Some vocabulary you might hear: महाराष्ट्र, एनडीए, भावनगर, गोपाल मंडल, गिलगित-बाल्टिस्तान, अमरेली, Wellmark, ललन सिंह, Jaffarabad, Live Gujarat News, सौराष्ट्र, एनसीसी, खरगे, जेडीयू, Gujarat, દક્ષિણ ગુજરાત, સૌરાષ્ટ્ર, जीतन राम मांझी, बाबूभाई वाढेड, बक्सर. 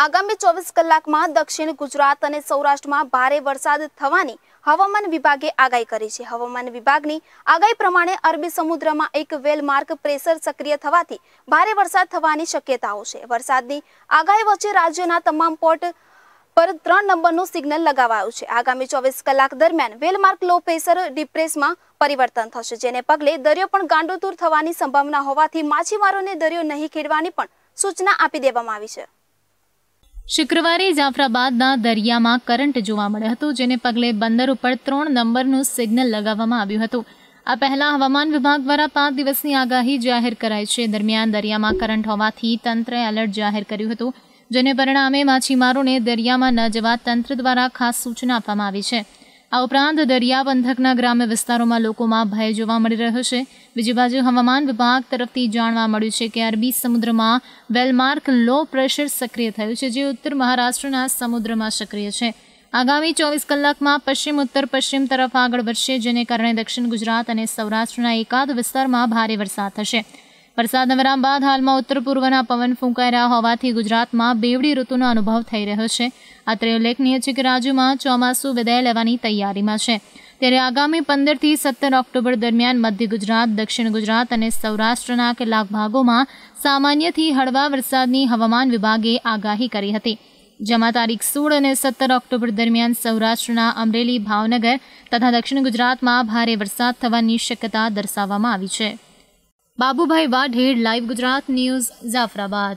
आगामी 24 कलाक में दक्षिण गुजरात और सौराष्ट्र में भारे वरसाद थवानी हवामान विभागे आगाही करी छे। हवामान विभागनी आगाही प्रमाणे अरबी समुद्र में एक वेलमार्क प्रेशर सक्रिय थवाथी भारे वरसाद थवानी शक्यताओ छे। वरसादनी आगाही वच्चे राज्यना तमाम पोर्ट पर 3 नंबरनुं सिग्नल लगावायुं छे। आगामी 24 कलाक दरमियान वेलमार्क लो प्रेशर डिप्रेस में परिवर्तन थशे, जेने पगले दरियो पण गांडोतूर थवानी संभावना होवाथी माछीमारोने दरियो नहीं खेडवानी पण सूचना आपी देवामां आवी छे। शुक्रवारे जाफराबाद दरिया में करंट जोवा मळ्यो हतो, जेने पगले बंदर पर 3 नंबरनुं सिग्नल लगावामां आव्युं हतुं। आ पहला हवामान विभाग द्वारा 5 दिवसनी आगाही जाहिर कराई छे। दरमियान दरिया में करंट होवाथी तंत्रे अलर्ट जाहिर कर्युं हतुं, जेने परिणामे माछीमारोने दरियामां न जवा तंत्र द्वारा खास सूचना आपवामां आवी छे। आ उपरांत दरिया पंथकना ग्राम्य विस्तारोमां लोकोमां भय जोवा मळी रह्यो छे। बीजी बाजु हवामान विभाग तरफथी जाणवा मळ्युं छे के अरबी समुद्रमां वेलमार्क लो प्रेशर सक्रिय थयुं छे, जे उत्तर महाराष्ट्रना समुद्रमां सक्रिय छे। आगामी 24 કલાકમાં પશ્ચિમ ઉત્તર પશ્ચિમ તરફ આગળ વધશે, જેને કારણે દક્ષિણ ગુજરાત અને સૌરાષ્ટ્રના એકાદ વિસ્તારમાં ભારે વરસાદ થશે। वरसाद विराम बाद हाल में उत्तर पूर्वना पवन फूंकाई रहा होवाथी गुजरात में बेवड़ी ऋतुनो अनुभव थई रह्यो छे। अत्रे उल्लेखनीय छे के राज्य में ચોમાસુं विदाय लेवानी तैयारी में छे, त्यारे आगामी 15 થી 17 ઓક્ટોબર दरमियान मध्य गुजरात दक्षिण गुजरात और सौराष्ट्रना केटलाक भागों में सामान्यथी हळवा वरसादनी हवामान विभागे आगाही करी हती। जेमां तारीख 16 અને 17 ઓક્ટોબર दरमियान सौराष्ट्रना अमरेली भावनगर तथा दक्षिण गुजरात में भारे वरसाद थवानी शक्यता दर्शाववामां आवी छे। बाबूभाई वाढेड, live Gujarat news, Jafrabad.